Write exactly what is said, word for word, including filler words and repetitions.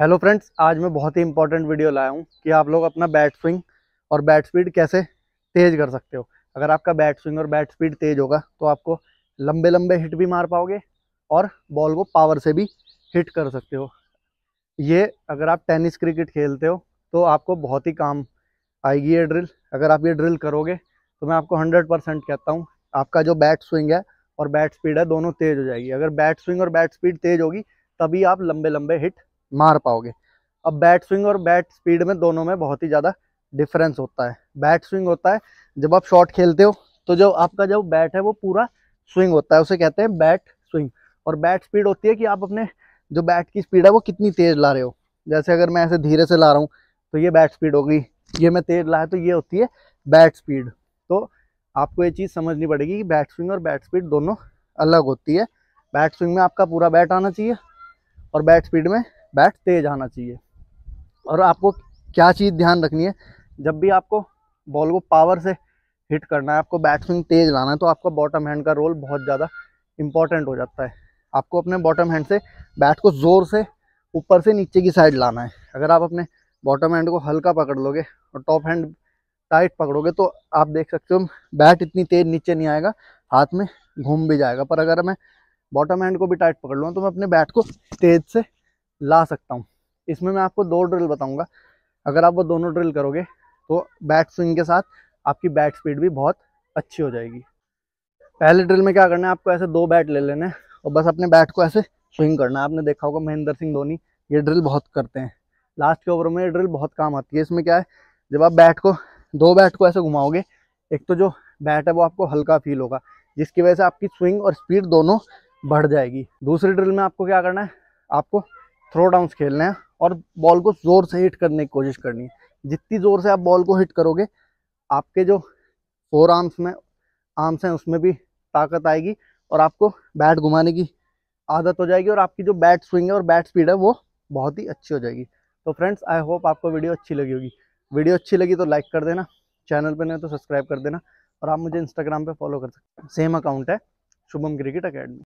Hello friends, आज मैं बहुत ही इंपॉर्टेंट वीडियो लाया हूं कि आप लोग अपना बैट स्विंग और बैट स्पीड कैसे तेज़ कर सकते हो। अगर आपका बैट स्विंग और बैट स्पीड तेज़ होगा तो आपको लंबे लंबे हिट भी मार पाओगे और बॉल को पावर से भी हिट कर सकते हो। ये अगर आप टेनिस क्रिकेट खेलते हो तो आपको बहुत ही काम आएगी ये ड्रिल। अगर आप ये ड्रिल करोगे तो मैं आपको हंड्रेड परसेंट कहता हूँ आपका जो बैट स्विंग है और बैट स्पीड है दोनों तेज़ हो जाएगी। अगर बैट स्विंग और बैट स्पीड तेज़ होगी तभी आप लंबे लंबे हिट मार पाओगे। अब बैट स्विंग और बैट स्पीड में दोनों में बहुत ही ज़्यादा डिफरेंस होता है। बैट स्विंग होता है जब आप शॉट खेलते हो तो जो आपका जो बैट है वो पूरा स्विंग होता है, उसे कहते हैं बैट स्विंग। और बैट स्पीड होती है कि आप अपने जो बैट की स्पीड है वो कितनी तेज़ ला रहे हो। जैसे अगर मैं ऐसे धीरे से ला रहा हूँ तो ये बैट स्पीड होगी, ये मैं तेज़ लाया तो ये होती है बैट स्पीड। तो आपको ये चीज़ समझनी पड़ेगी कि बैट स्विंग और बैट स्पीड दोनों अलग होती है। बैट स्विंग में आपका पूरा बैट आना चाहिए और बैट स्पीड में बैट तेज आना चाहिए। और आपको क्या चीज़ ध्यान रखनी है, जब भी आपको बॉल को पावर से हिट करना है, आपको बैट स्विंग तेज़ लाना है, तो आपका बॉटम हैंड का रोल बहुत ज़्यादा इम्पॉर्टेंट हो जाता है। आपको अपने बॉटम हैंड से बैट को ज़ोर से ऊपर से नीचे की साइड लाना है। अगर आप अपने बॉटम हैंड को हल्का पकड़ लोगे और टॉप हैंड टाइट पकड़ोगे तो आप देख सकते हो बैट इतनी तेज़ नीचे नहीं आएगा, हाथ में घूम भी जाएगा। पर अगर मैं बॉटम हैंड को भी टाइट पकड़ लूँ तो मैं अपने बैट को तेज़ से ला सकता हूँ। इसमें मैं आपको दो ड्रिल बताऊँगा, अगर आप वो दोनों ड्रिल करोगे तो बैट स्विंग के साथ आपकी बैट स्पीड भी बहुत अच्छी हो जाएगी। पहले ड्रिल में क्या करना है, आपको ऐसे दो बैट ले लेने हैं और बस अपने बैट को ऐसे स्विंग करना है। आपने देखा होगा महेंद्र सिंह धोनी ये ड्रिल बहुत करते हैं, लास्ट के ओवर में ये ड्रिल बहुत काम आती है। इसमें क्या है, जब आप बैट को दो बैट को ऐसे घुमाओगे, एक तो जो बैट है वो आपको हल्का फील होगा जिसकी वजह से आपकी स्विंग और स्पीड दोनों बढ़ जाएगी। दूसरी ड्रिल में आपको क्या करना है, आपको थ्रो डाउन्स खेलना है और बॉल को ज़ोर से हिट करने की कोशिश करनी है। जितनी ज़ोर से आप बॉल को हिट करोगे आपके जो फोर आर्म्स में आर्म्स हैं उसमें भी ताकत आएगी और आपको बैट घुमाने की आदत हो जाएगी और आपकी जो बैट स्विंग है और बैट स्पीड है वो बहुत ही अच्छी हो जाएगी। तो फ्रेंड्स, आई होप आपको वीडियो अच्छी लगी होगी। वीडियो अच्छी लगी तो लाइक कर देना, चैनल पर नहीं तो सब्सक्राइब कर देना। और आप मुझे इंस्टाग्राम पर फॉलो कर सकते हैं, सेम अकाउंट है शुभम क्रिकेट अकेडमी।